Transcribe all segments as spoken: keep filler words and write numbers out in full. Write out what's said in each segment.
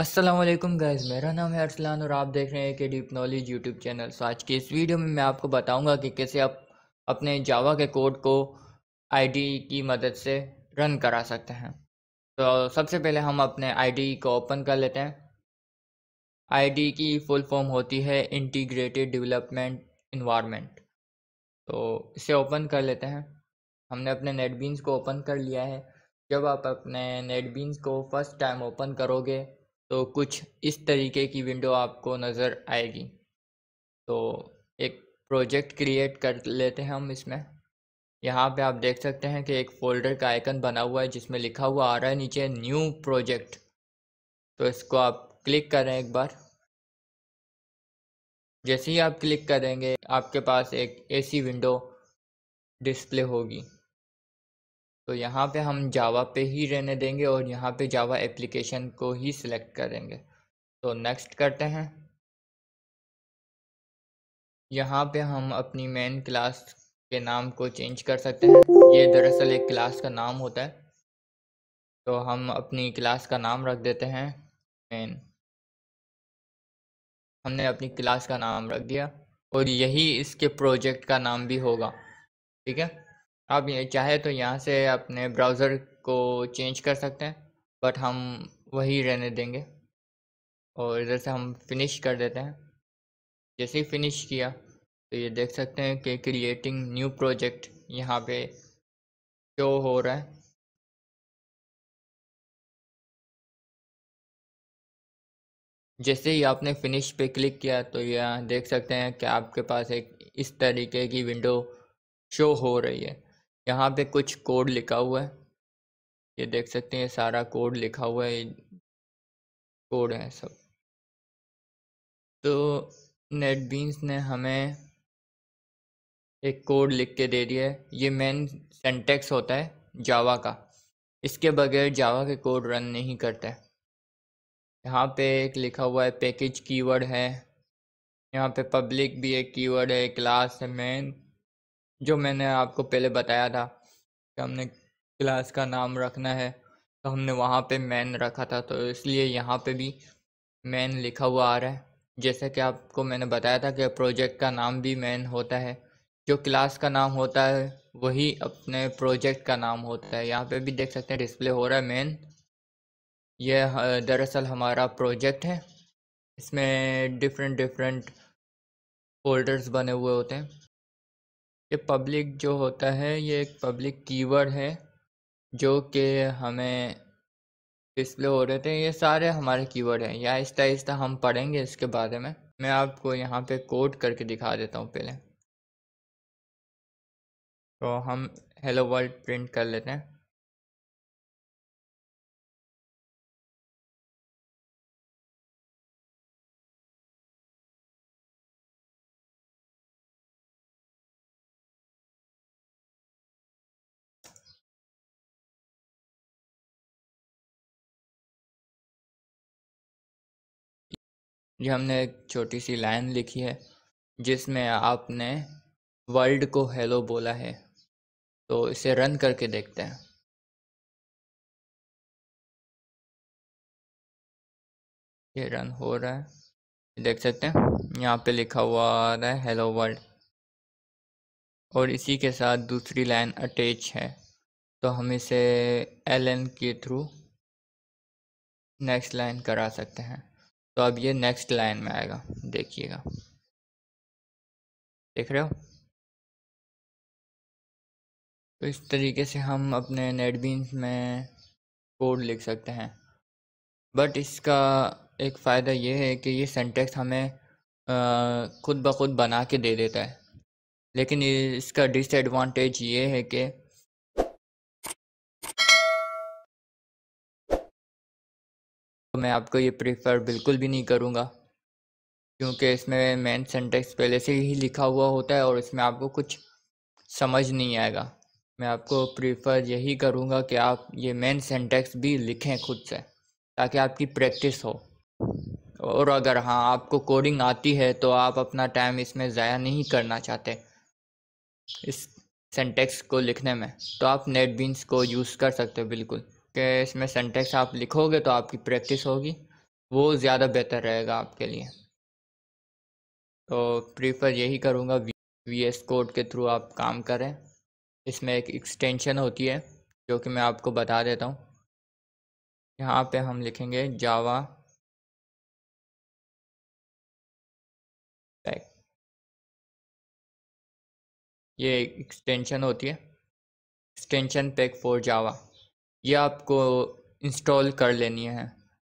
अस्सलामुअलैकुम गाइज़, मेरा नाम है अरसलान और आप देख रहे हैं के deep knowledge YouTube channel. So आज के इस वीडियो में मैं आपको बताऊंगा कि कैसे आप अपने जावा के कोड को आईडी की मदद से रन करा सकते हैं। तो सबसे पहले हम अपने आईडी को ओपन कर लेते हैं। आईडी की फुल फॉर्म होती है इंटीग्रेटेड डेवलपमेंट एनवायरनमेंट। तो इसे ओपन कर लेते हैं। हमने अपने नेटबीन्स को ओपन कर लिया है। जब आप अपने नेटबीन्स को फर्स्ट टाइम ओपन करोगे तो कुछ इस तरीके की विंडो आपको नज़र आएगी। तो एक प्रोजेक्ट क्रिएट कर लेते हैं हम। इसमें यहाँ पे आप देख सकते हैं कि एक फ़ोल्डर का आइकन बना हुआ है जिसमें लिखा हुआ आ रहा है नीचे न्यू प्रोजेक्ट। तो इसको आप क्लिक करें एक बार। जैसे ही आप क्लिक करेंगे आपके पास एक ऐसी विंडो डिस्प्ले होगी। तो यहाँ पे हम जावा पे ही रहने देंगे और यहाँ पे जावा एप्लीकेशन को ही सिलेक्ट करेंगे। तो नेक्स्ट करते हैं। यहाँ पे हम अपनी मेन क्लास के नाम को चेंज कर सकते हैं। ये दरअसल एक क्लास का नाम होता है। तो हम अपनी क्लास का नाम रख देते हैं मेन। हमने अपनी क्लास का नाम रख दिया और यही इसके प्रोजेक्ट का नाम भी होगा। ठीक है, आप ये चाहे तो यहाँ से अपने ब्राउज़र को चेंज कर सकते हैं, बट हम वही रहने देंगे। और इधर से हम फिनिश कर देते हैं। जैसे ही फिनिश किया तो ये देख सकते हैं कि क्रिएटिंग न्यू प्रोजेक्ट यहाँ पे शो हो रहा है। जैसे ही आपने फिनिश पे क्लिक किया तो यहाँ देख सकते हैं कि आपके पास एक इस तरीके की विंडो शो हो रही है। यहाँ पे कुछ कोड लिखा हुआ है, ये देख सकते हैं सारा कोड लिखा हुआ है, कोड है सब। तो नेटबीन्स ने हमें एक कोड लिख के दे दिया है। ये मेन सिंटैक्स होता है जावा का, इसके बगैर जावा के कोड रन नहीं करता है। यहाँ पे एक लिखा हुआ है पैकेज कीवर्ड है, यहाँ पे पब्लिक भी एक कीवर्ड है, क्लास है मेन, जो मैंने आपको पहले बताया था कि हमने क्लास का नाम रखना है। तो हमने वहाँ पे मैन रखा था, तो इसलिए यहाँ पे भी मैन लिखा हुआ आ रहा है। जैसे कि आपको मैंने बताया था कि प्रोजेक्ट का नाम भी मैन होता है, जो क्लास का नाम होता है वही अपने प्रोजेक्ट का नाम होता है। यहाँ पे भी देख सकते हैं डिस्प्ले हो रहा है मैन। यह दरअसल हमारा प्रोजेक्ट है, इसमें डिफरेंट डिफरेंट फोल्डर्स बने हुए होते हैं। ये पब्लिक जो होता है ये एक पब्लिक कीवर्ड है जो कि हमें डिस्प्ले हो रहे थे। ये सारे हमारे कीवर्ड हैं। या आहिस्ता आहिस्ता हम पढ़ेंगे इसके बारे में। मैं आपको यहाँ पे कोड करके दिखा देता हूँ पहले। तो हम हेलो वर्ल्ड प्रिंट कर लेते हैं। ये हमने एक छोटी सी लाइन लिखी है जिसमें आपने वर्ल्ड को हेलो बोला है। तो इसे रन करके देखते हैं। ये रन हो रहा है, देख सकते हैं यहाँ पे लिखा हुआ आ रहा है हेलो वर्ल्ड। और इसी के साथ दूसरी लाइन अटैच है। तो हम इसे एल एन के थ्रू नेक्स्ट लाइन करा सकते हैं। तो अब ये नेक्स्ट लाइन में आएगा, देखिएगा, देख रहे हो। तो इस तरीके से हम अपने नेटबीन्स में कोड लिख सकते हैं। बट इसका एक फ़ायदा ये है कि ये सिंटैक्स हमें आ, खुद ब खुद बना के दे देता है। लेकिन इसका डिसएडवांटेज ये है कि मैं आपको ये प्रेफर बिल्कुल भी नहीं करूँगा, क्योंकि इसमें मेन सिंटैक्स पहले से ही लिखा हुआ होता है और इसमें आपको कुछ समझ नहीं आएगा। मैं आपको प्रेफर यही करूँगा कि आप ये मेन सिंटैक्स भी लिखें खुद से, ताकि आपकी प्रैक्टिस हो। और अगर हाँ आपको कोडिंग आती है तो आप अपना टाइम इसमें ज़ाया नहीं करना चाहते इस सिंटैक्स को लिखने में, तो आप नेटबीन्स को यूज़ कर सकते हो बिल्कुल। कि इसमें सिंटैक्स आप लिखोगे तो आपकी प्रैक्टिस होगी वो ज़्यादा बेहतर रहेगा आपके लिए। तो प्रीफर यही करूँगा वी एस कोड के थ्रू आप काम करें। इसमें एक एक्सटेंशन होती है जो कि मैं आपको बता देता हूँ। यहाँ पे हम लिखेंगे जावा पैक, ये एक्सटेंशन होती है एक्सटेंशन पैक फॉर जावा। ये आपको इंस्टॉल कर लेनी है।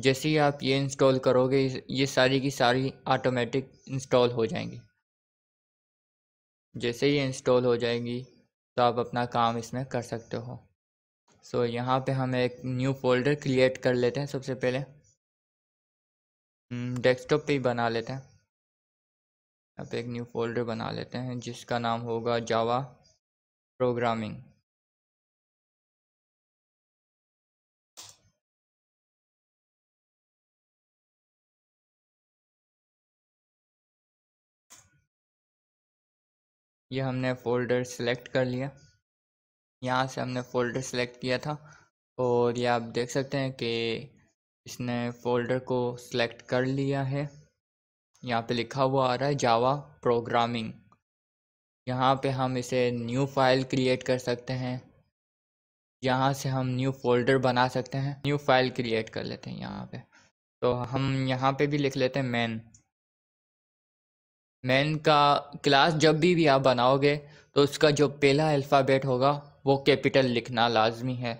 जैसे ही आप ये इंस्टॉल करोगे ये सारी की सारी ऑटोमेटिक इंस्टॉल हो जाएंगी। जैसे ही इंस्टॉल हो जाएंगी तो आप अपना काम इसमें कर सकते हो। सो so, यहाँ पे हम एक न्यू फोल्डर क्रिएट कर लेते हैं। सबसे पहले डेस्कटॉप पे ही बना लेते हैं। यहाँ पे एक न्यू फोल्डर बना लेते हैं जिसका नाम होगा जावा प्रोग्रामिंग। ये हमने फोल्डर सेलेक्ट कर लिया, यहाँ से हमने फ़ोल्डर सेलेक्ट किया था और ये आप देख सकते हैं कि इसने फ़ोल्डर को सिलेक्ट कर लिया है। यहाँ पे लिखा हुआ आ रहा है जावा प्रोग्रामिंग। यहाँ पे हम इसे न्यू फाइल क्रिएट कर सकते हैं। यहाँ से हम न्यू फ़ोल्डर बना सकते हैं। न्यू फाइल क्रिएट कर लेते हैं यहाँ पे। तो हम यहाँ पे भी लिख लेते हैं मैन। मैन का क्लास जब भी, भी आप बनाओगे तो उसका जो पहला अल्फ़ाबेट होगा वो कैपिटल लिखना लाजमी है।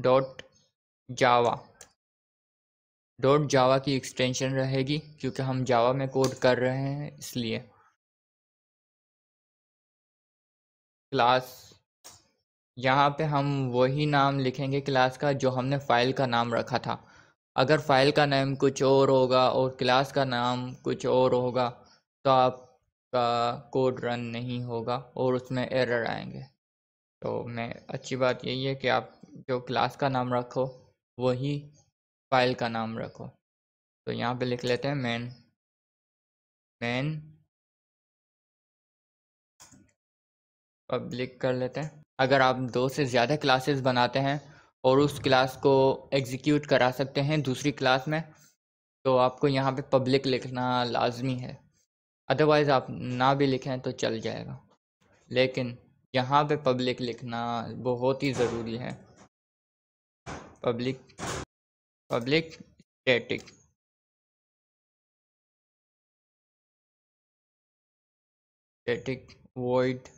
डॉट जावा, डॉट जावा की एक्सटेंशन रहेगी क्योंकि हम जावा में कोड कर रहे हैं इसलिए। क्लास, यहाँ पे हम वही नाम लिखेंगे क्लास का जो हमने फ़ाइल का नाम रखा था। अगर फ़ाइल का नाम कुछ और होगा और क्लास का नाम कुछ और होगा तो आप का कोड रन नहीं होगा और उसमें एरर आएंगे। तो मैं अच्छी बात यही है कि आप जो क्लास का नाम रखो वही फाइल का नाम रखो। तो यहाँ पे लिख लेते हैं मैन मैन पब्लिक कर लेते हैं। अगर आप दो से ज़्यादा क्लासेस बनाते हैं और उस क्लास को एग्जीक्यूट करा सकते हैं दूसरी क्लास में तो आपको यहाँ पे पब्लिक लिखना लाजमी है, अदरवाइज़ आप ना भी लिखें तो चल जाएगा। लेकिन यहाँ पे पब्लिक लिखना बहुत ही ज़रूरी है। Public public static, static void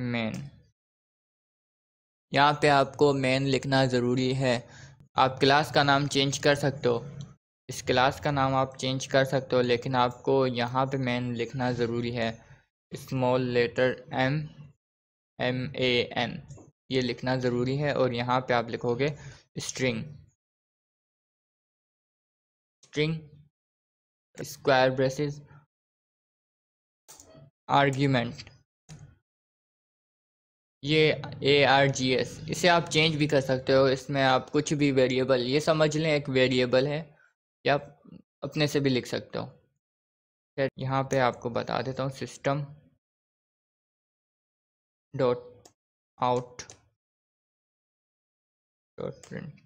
main. यहाँ पे आपको मेन लिखना ज़रूरी है। आप क्लास का नाम चेंज कर सकते हो, इस क्लास का नाम आप चेंज कर सकते हो, लेकिन आपको यहाँ पे मैन लिखना ज़रूरी है। Small letter M M A N ये लिखना ज़रूरी है। और यहाँ पे आप लिखोगे string string square braces argument, ये ए आर जी एस। इसे आप चेंज भी कर सकते हो। इसमें आप कुछ भी वेरिएबल, ये समझ लें एक वेरिएबल है, या आप अपने से भी लिख सकते हो। फिर यहाँ पे आपको बता देता हूँ system dot out dot print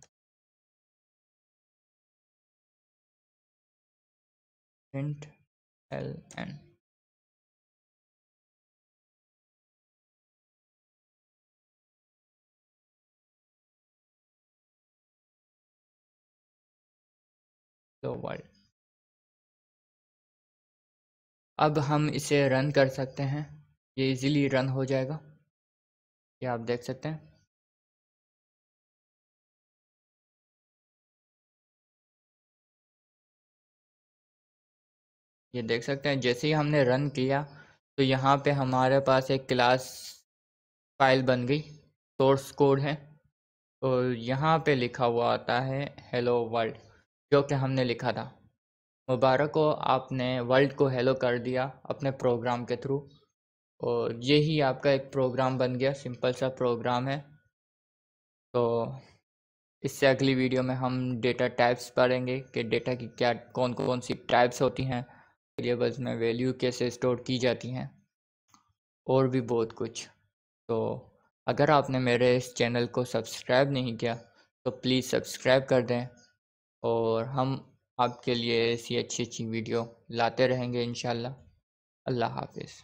print L N. तो वर्ल्ड, अब हम इसे रन कर सकते हैं। ये इजीली रन हो जाएगा, ये आप देख सकते हैं। ये देख सकते हैं जैसे ही हमने रन किया तो यहाँ पे हमारे पास एक क्लास फाइल बन गई। सोर्स कोड है और यहाँ पे लिखा हुआ आता है हेलो वर्ल्ड जो कि हमने लिखा था। मुबारक हो, आपने वर्ल्ड को हेलो कर दिया अपने प्रोग्राम के थ्रू। और यही आपका एक प्रोग्राम बन गया, सिंपल सा प्रोग्राम है। तो इससे अगली वीडियो में हम डेटा टाइप्स पढ़ेंगे कि डेटा की क्या कौन कौन सी टाइप्स होती हैं, वेरिएबल्स में वैल्यू कैसे स्टोर की जाती हैं और भी बहुत कुछ। तो अगर आपने मेरे इस चैनल को सब्सक्राइब नहीं किया तो प्लीज़ सब्सक्राइब कर दें और हम आपके लिए ऐसी अच्छी अच्छी वीडियो लाते रहेंगे इंशाल्लाह। अल्लाह हाफिज़।